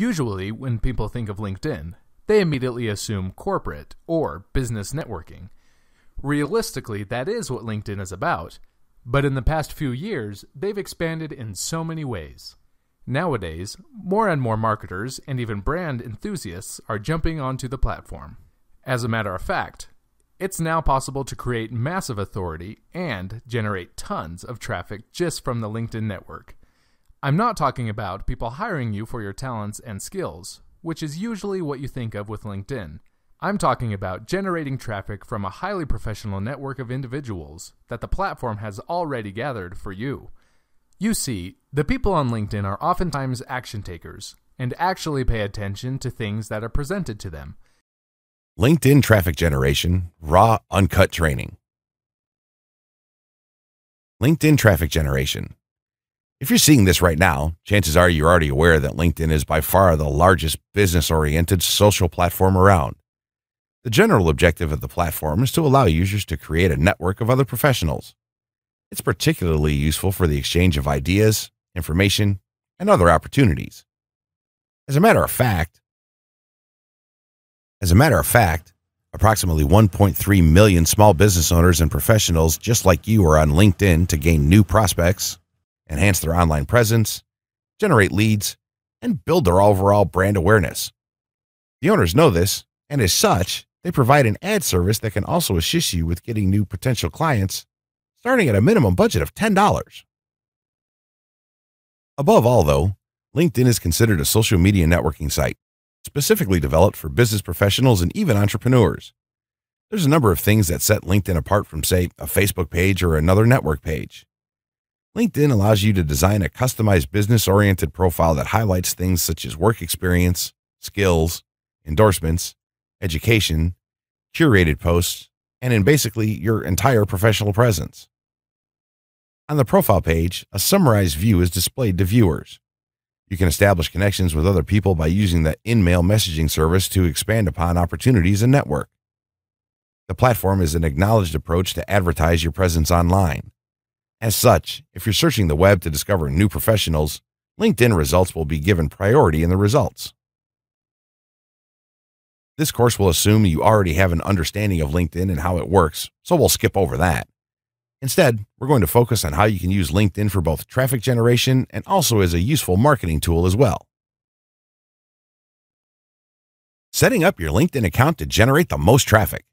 Usually, when people think of LinkedIn, they immediately assume corporate or business networking. Realistically, that is what LinkedIn is about, but in the past few years, they've expanded in so many ways. Nowadays, more and more marketers and even brand enthusiasts are jumping onto the platform. As a matter of fact, it's now possible to create massive authority and generate tons of traffic just from the LinkedIn network. I'm not talking about people hiring you for your talents and skills, which is usually what you think of with LinkedIn. I'm talking about generating traffic from a highly professional network of individuals that the platform has already gathered for you. You see, the people on LinkedIn are oftentimes action takers and actually pay attention to things that are presented to them. LinkedIn traffic generation, raw, uncut training. LinkedIn traffic generation. If you're seeing this right now, chances are you're already aware that LinkedIn is by far the largest business-oriented social platform around. The general objective of the platform is to allow users to create a network of other professionals. It's particularly useful for the exchange of ideas, information, and other opportunities. As a matter of fact, approximately 1.3 million small business owners and professionals just like you are on LinkedIn to gain new prospects, enhance their online presence, generate leads, and build their overall brand awareness. The owners know this, and as such, they provide an ad service that can also assist you with getting new potential clients, starting at a minimum budget of $10. Above all, though, LinkedIn is considered a social media networking site, specifically developed for business professionals and even entrepreneurs. There's a number of things that set LinkedIn apart from, say, a Facebook page or another network page. LinkedIn allows you to design a customized business-oriented profile that highlights things such as work experience, skills, endorsements, education, curated posts, and in basically your entire professional presence. On the profile page, a summarized view is displayed to viewers. You can establish connections with other people by using the in-mail messaging service to expand upon opportunities and network. The platform is an acknowledged approach to advertise your presence online. As such, if you're searching the web to discover new professionals, LinkedIn results will be given priority in the results. This course will assume you already have an understanding of LinkedIn and how it works, so we'll skip over that. Instead, we're going to focus on how you can use LinkedIn for both traffic generation and also as a useful marketing tool as well. Setting up your LinkedIn account to generate the most traffic.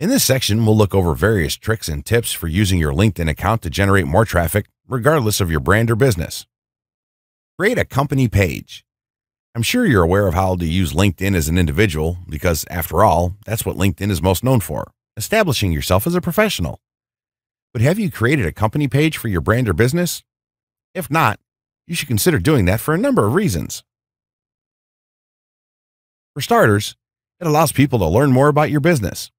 In this section, we'll look over various tricks and tips for using your LinkedIn account to generate more traffic, regardless of your brand or business. Create a company page. I'm sure you're aware of how to use LinkedIn as an individual because, after all, that's what LinkedIn is most known for, establishing yourself as a professional. But have you created a company page for your brand or business? If not, you should consider doing that for a number of reasons. For starters, it allows people to learn more about your business.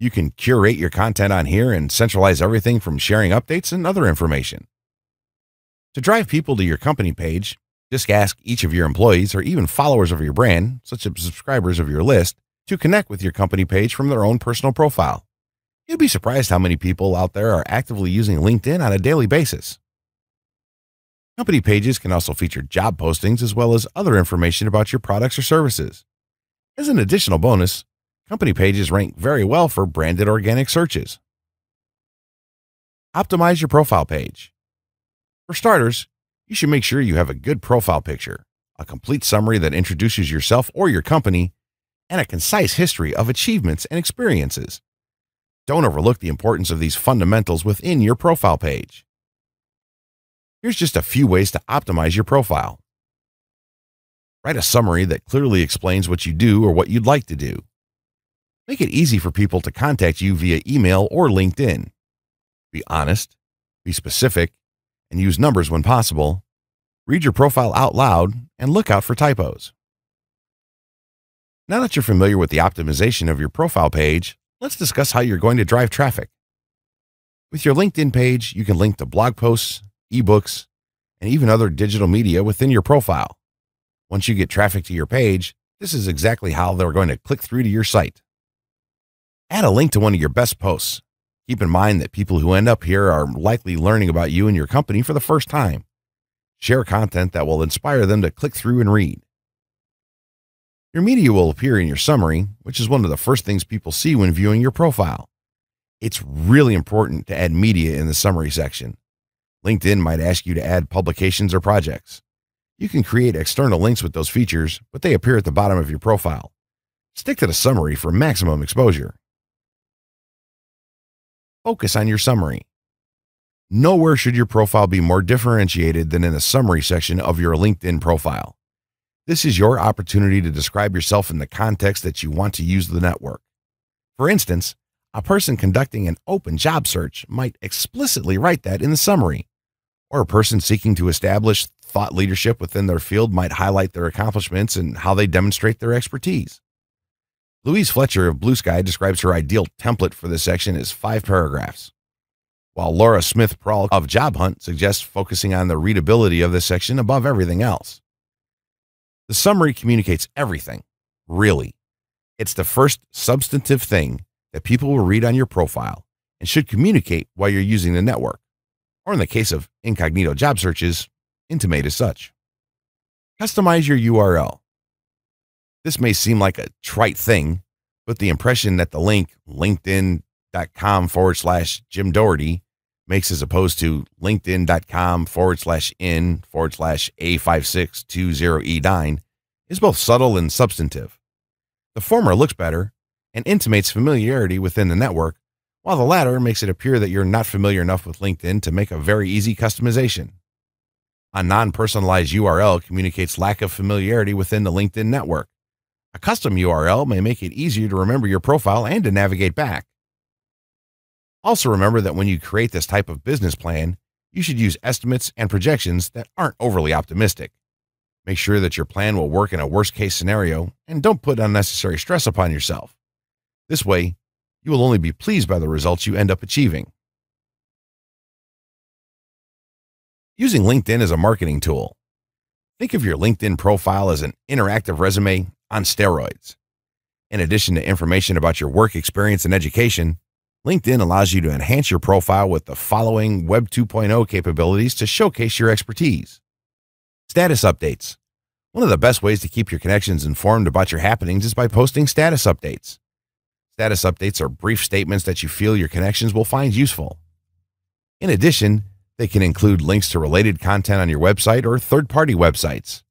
You can curate your content on here and centralize everything from sharing updates and other information. To drive people to your company page, just ask each of your employees or even followers of your brand, such as subscribers of your list, to connect with your company page from their own personal profile. You'd be surprised how many people out there are actively using LinkedIn on a daily basis. Company pages can also feature job postings as well as other information about your products or services. As an additional bonus, company pages rank very well for branded organic searches. Optimize your profile page. For starters, you should make sure you have a good profile picture, a complete summary that introduces yourself or your company, and a concise history of achievements and experiences. Don't overlook the importance of these fundamentals within your profile page. Here's just a few ways to optimize your profile. Write a summary that clearly explains what you do or what you'd like to do. Make it easy for people to contact you via email or LinkedIn. Be honest, be specific, and use numbers when possible. Read your profile out loud and look out for typos. Now that you're familiar with the optimization of your profile page, let's discuss how you're going to drive traffic. With your LinkedIn page, you can link to blog posts, ebooks, and even other digital media within your profile. Once you get traffic to your page, this is exactly how they're going to click through to your site. Add a link to one of your best posts. Keep in mind that people who end up here are likely learning about you and your company for the first time. Share content that will inspire them to click through and read. Your media will appear in your summary, which is one of the first things people see when viewing your profile. It's really important to add media in the summary section. LinkedIn might ask you to add publications or projects. You can create external links with those features, but they appear at the bottom of your profile. Stick to the summary for maximum exposure. Focus on your summary. Nowhere should your profile be more differentiated than in the summary section of your LinkedIn profile. This is your opportunity to describe yourself in the context that you want to use the network. For instance, a person conducting an open job search might explicitly write that in the summary, or a person seeking to establish thought leadership within their field might highlight their accomplishments and how they demonstrate their expertise. Louise Fletcher of Blue Sky describes her ideal template for this section as 5 paragraphs, while Laura Smith-Prawl of Job Hunt suggests focusing on the readability of this section above everything else. The summary communicates everything, really. It's the first substantive thing that people will read on your profile and should communicate while you're using the network, or in the case of incognito job searches, intimate as such. Customize your URL. This may seem like a trite thing, but the impression that the link linkedin.com/Jim Doherty makes as opposed to linkedin.com/in/A5620E9 is both subtle and substantive. The former looks better and intimates familiarity within the network, while the latter makes it appear that you're not familiar enough with LinkedIn to make a very easy customization. A non-personalized URL communicates lack of familiarity within the LinkedIn network. A custom URL may make it easier to remember your profile and to navigate back. Also remember that when you create this type of business plan, you should use estimates and projections that aren't overly optimistic. Make sure that your plan will work in a worst-case scenario and don't put unnecessary stress upon yourself. This way, you will only be pleased by the results you end up achieving. Using LinkedIn as a marketing tool. Think of your LinkedIn profile as an interactive resume on steroids. In addition to information about your work experience and education, LinkedIn allows you to enhance your profile with the following Web 2.0 capabilities to showcase your expertise. Status updates. One of the best ways to keep your connections informed about your happenings is by posting status updates. Status updates are brief statements that you feel your connections will find useful. In addition, they can include links to related content on your website or third-party websites.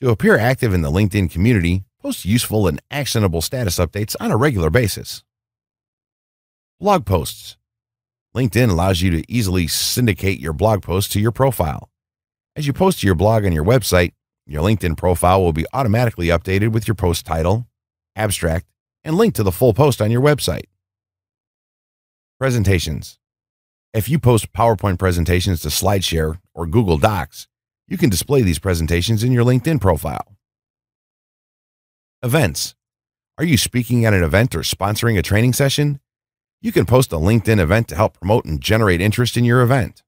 To appear active in the LinkedIn community, post useful and actionable status updates on a regular basis. Blog posts. LinkedIn allows you to easily syndicate your blog posts to your profile. As you post to your blog on your website, your LinkedIn profile will be automatically updated with your post title, abstract, and link to the full post on your website. Presentations. If you post PowerPoint presentations to SlideShare or Google Docs, you can display these presentations in your LinkedIn profile. Events. Are you speaking at an event or sponsoring a training session? You can post a LinkedIn event to help promote and generate interest in your event.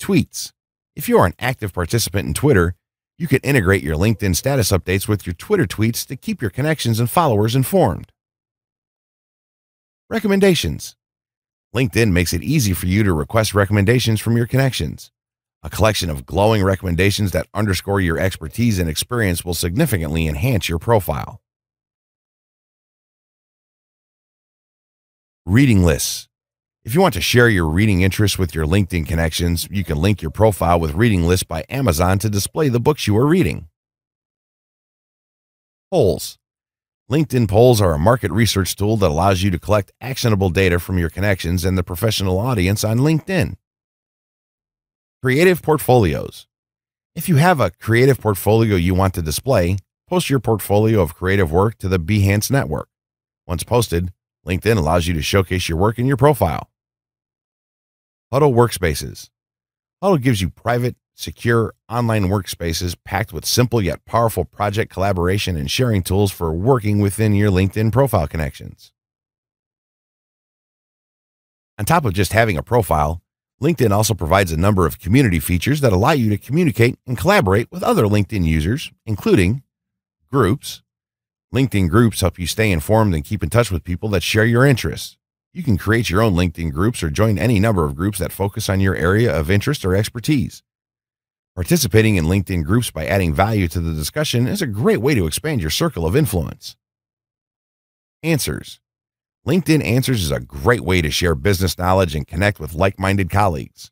Tweets. If you are an active participant in Twitter, you can integrate your LinkedIn status updates with your Twitter tweets to keep your connections and followers informed. Recommendations. LinkedIn makes it easy for you to request recommendations from your connections. A collection of glowing recommendations that underscore your expertise and experience will significantly enhance your profile. Reading lists. If you want to share your reading interests with your LinkedIn connections, you can link your profile with reading lists by Amazon to display the books you are reading. Polls. LinkedIn polls are a market research tool that allows you to collect actionable data from your connections and the professional audience on LinkedIn. Creative portfolios. If you have a creative portfolio you want to display, post your portfolio of creative work to the Behance network. Once posted, LinkedIn allows you to showcase your work in your profile. Huddle workspaces. Huddle gives you private, secure online workspaces packed with simple yet powerful project collaboration and sharing tools for working within your LinkedIn profile connections. On top of just having a profile, LinkedIn also provides a number of community features that allow you to communicate and collaborate with other LinkedIn users, including groups. LinkedIn groups help you stay informed and keep in touch with people that share your interests. You can create your own LinkedIn groups or join any number of groups that focus on your area of interest or expertise. Participating in LinkedIn groups by adding value to the discussion is a great way to expand your circle of influence. Answers. LinkedIn Answers is a great way to share business knowledge and connect with like-minded colleagues.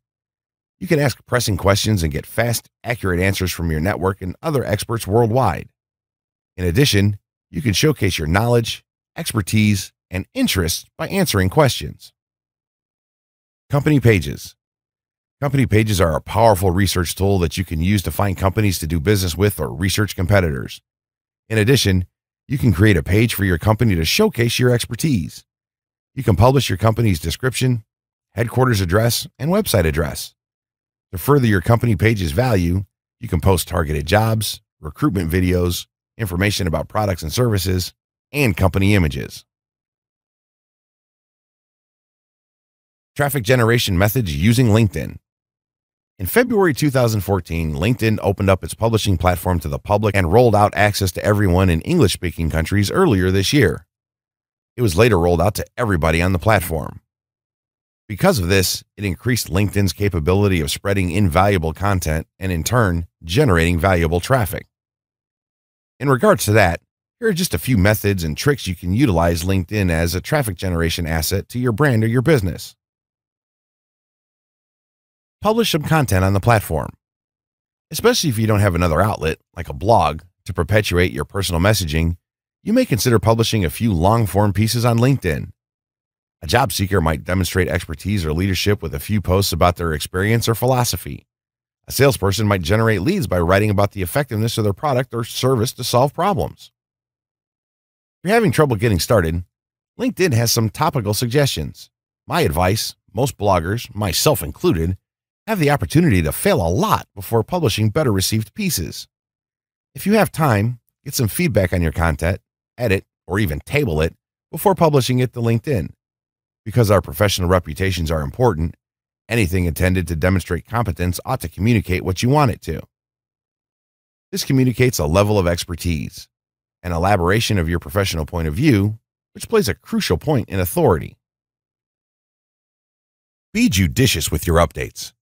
You can ask pressing questions and get fast, accurate answers from your network and other experts worldwide. In addition, you can showcase your knowledge, expertise, and interests by answering questions. Company pages. Company pages are a powerful research tool that you can use to find companies to do business with or research competitors. In addition, you can create a page for your company to showcase your expertise. You can publish your company's description, headquarters address, and website address. To further your company page's value, you can post targeted jobs, recruitment videos, information about products and services, and company images. Traffic generation methods using LinkedIn. In February 2014, LinkedIn opened up its publishing platform to the public and rolled out access to everyone in English-speaking countries earlier this year. It was later rolled out to everybody on the platform. Because of this, it increased LinkedIn's capability of spreading invaluable content and, in turn, generating valuable traffic. In regards to that, here are just a few methods and tricks you can utilize LinkedIn as a traffic generation asset to your brand or your business. Publish some content on the platform. Especially if you don't have another outlet, like a blog, to perpetuate your personal messaging, you may consider publishing a few long-form pieces on LinkedIn. A job seeker might demonstrate expertise or leadership with a few posts about their experience or philosophy. A salesperson might generate leads by writing about the effectiveness of their product or service to solve problems. If you're having trouble getting started, LinkedIn has some topical suggestions. My advice, most bloggers, myself included, have the opportunity to fail a lot before publishing better received pieces. If you have time, get some feedback on your content, edit, or even table it before publishing it to LinkedIn. Because our professional reputations are important, anything intended to demonstrate competence ought to communicate what you want it to. This communicates a level of expertise, an elaboration of your professional point of view, which plays a crucial point in authority. Be judicious with your updates.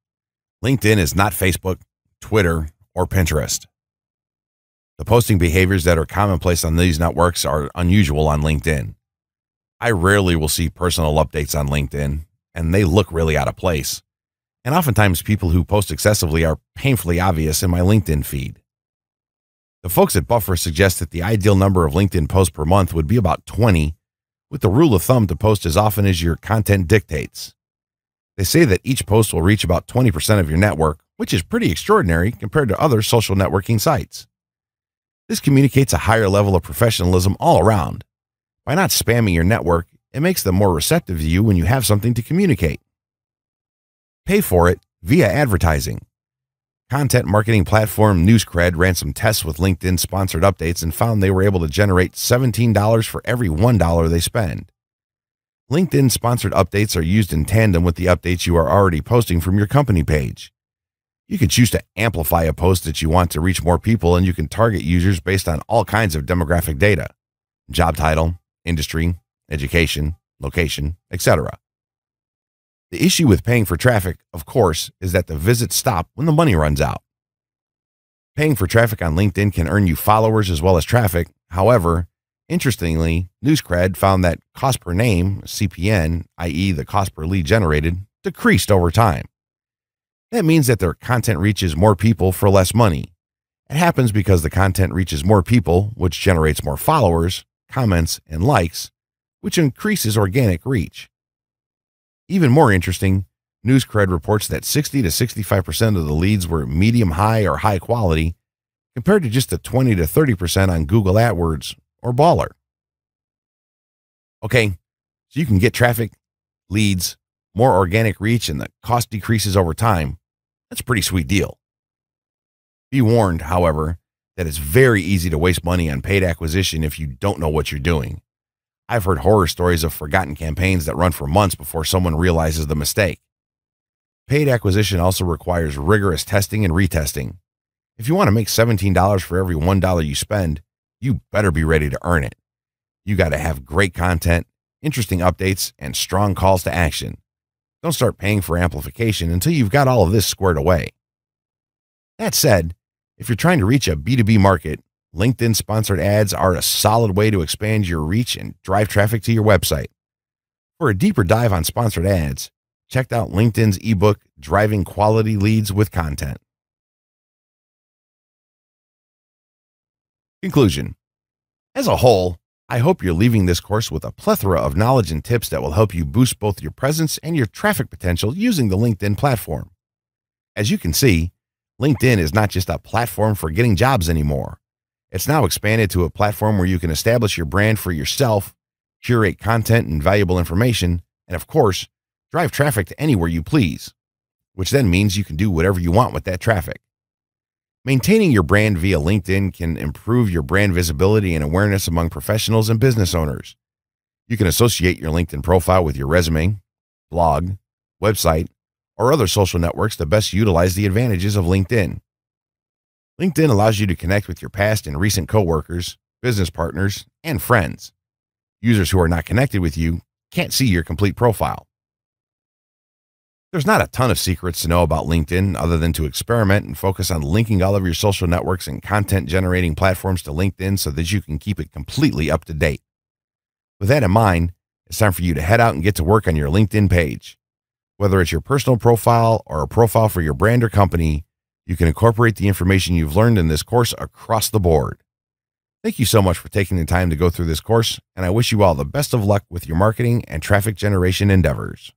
LinkedIn is not Facebook, Twitter, or Pinterest. The posting behaviors that are commonplace on these networks are unusual on LinkedIn. I rarely will see personal updates on LinkedIn, and they look really out of place. And oftentimes people who post excessively are painfully obvious in my LinkedIn feed. The folks at Buffer suggest that the ideal number of LinkedIn posts per month would be about 20, with the rule of thumb to post as often as your content dictates. They say that each post will reach about 20% of your network, which is pretty extraordinary compared to other social networking sites. This communicates a higher level of professionalism all around. By not spamming your network, it makes them more receptive to you when you have something to communicate. Pay for it via advertising. Content marketing platform NewsCred ran some tests with LinkedIn-sponsored updates and found they were able to generate $17 for every $1 they spend. LinkedIn-sponsored updates are used in tandem with the updates you are already posting from your company page. You can choose to amplify a post that you want to reach more people, and you can target users based on all kinds of demographic data: job title, industry, education, location, etc. The issue with paying for traffic, of course, is that the visits stop when the money runs out. Paying for traffic on LinkedIn can earn you followers as well as traffic. However, interestingly, NewsCred found that cost per name, CPN, i.e. the cost per lead generated, decreased over time. That means that their content reaches more people for less money. It happens because the content reaches more people, which generates more followers, comments, and likes, which increases organic reach. Even more interesting, NewsCred reports that 60 to 65% of the leads were medium-high or high quality, compared to just the 20 to 30% on Google AdWords or Baller. Okay, so you can get traffic, leads, more organic reach, and the cost decreases over time. That's a pretty sweet deal. Be warned, however, that it's very easy to waste money on paid acquisition if you don't know what you're doing. I've heard horror stories of forgotten campaigns that run for months before someone realizes the mistake. Paid acquisition also requires rigorous testing and retesting. If you want to make $17 for every $1 you spend, you better be ready to earn it. You got to have great content, interesting updates, and strong calls to action. Don't start paying for amplification until you've got all of this squared away. That said, if you're trying to reach a B2B market, LinkedIn sponsored ads are a solid way to expand your reach and drive traffic to your website. For a deeper dive on sponsored ads, check out LinkedIn's ebook, Driving Quality Leads with Content. Conclusion. As a whole, I hope you're leaving this course with a plethora of knowledge and tips that will help you boost both your presence and your traffic potential using the LinkedIn platform. As you can see, LinkedIn is not just a platform for getting jobs anymore. It's now expanded to a platform where you can establish your brand for yourself, curate content and valuable information, and of course, drive traffic to anywhere you please, which then means you can do whatever you want with that traffic. Maintaining your brand via LinkedIn can improve your brand visibility and awareness among professionals and business owners. You can associate your LinkedIn profile with your resume, blog, website, or other social networks to best utilize the advantages of LinkedIn. LinkedIn allows you to connect with your past and recent coworkers, business partners, and friends. Users who are not connected with you can't see your complete profile. There's not a ton of secrets to know about LinkedIn other than to experiment and focus on linking all of your social networks and content generating platforms to LinkedIn so that you can keep it completely up to date. With that in mind, it's time for you to head out and get to work on your LinkedIn page. Whether it's your personal profile or a profile for your brand or company, you can incorporate the information you've learned in this course across the board. Thank you so much for taking the time to go through this course, and I wish you all the best of luck with your marketing and traffic generation endeavors.